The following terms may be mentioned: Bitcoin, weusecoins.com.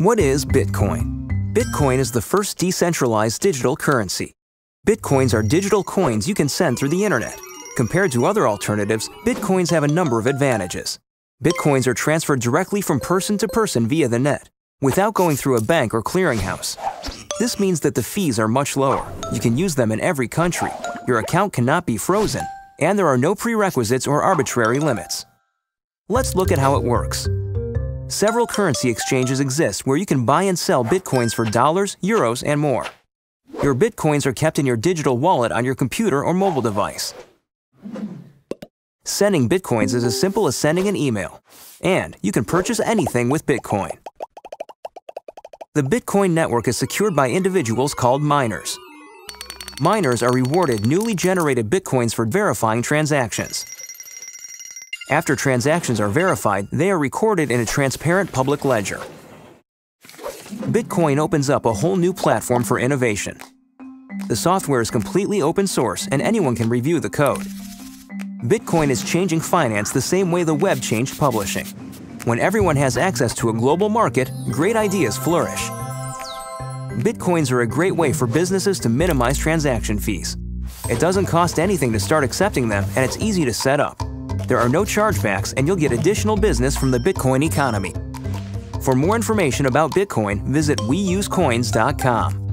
What is Bitcoin? Bitcoin is the first decentralized digital currency. Bitcoins are digital coins you can send through the internet. Compared to other alternatives, Bitcoins have a number of advantages. Bitcoins are transferred directly from person to person via the net, without going through a bank or clearinghouse. This means that the fees are much lower. You can use them in every country, your account cannot be frozen, and there are no prerequisites or arbitrary limits. Let's look at how it works. Several currency exchanges exist where you can buy and sell Bitcoins for dollars, euros, and more. Your Bitcoins are kept in your digital wallet on your computer or mobile device. Sending Bitcoins is as simple as sending an email, and you can purchase anything with Bitcoin. The Bitcoin network is secured by individuals called miners. Miners are rewarded newly generated Bitcoins for verifying transactions. After transactions are verified, they are recorded in a transparent public ledger. Bitcoin opens up a whole new platform for innovation. The software is completely open source and anyone can review the code. Bitcoin is changing finance the same way the web changed publishing. When everyone has access to a global market, great ideas flourish. Bitcoins are a great way for businesses to minimize transaction fees. It doesn't cost anything to start accepting them, and it's easy to set up. There are no chargebacks, and you'll get additional business from the Bitcoin economy. For more information about Bitcoin, visit weusecoins.com.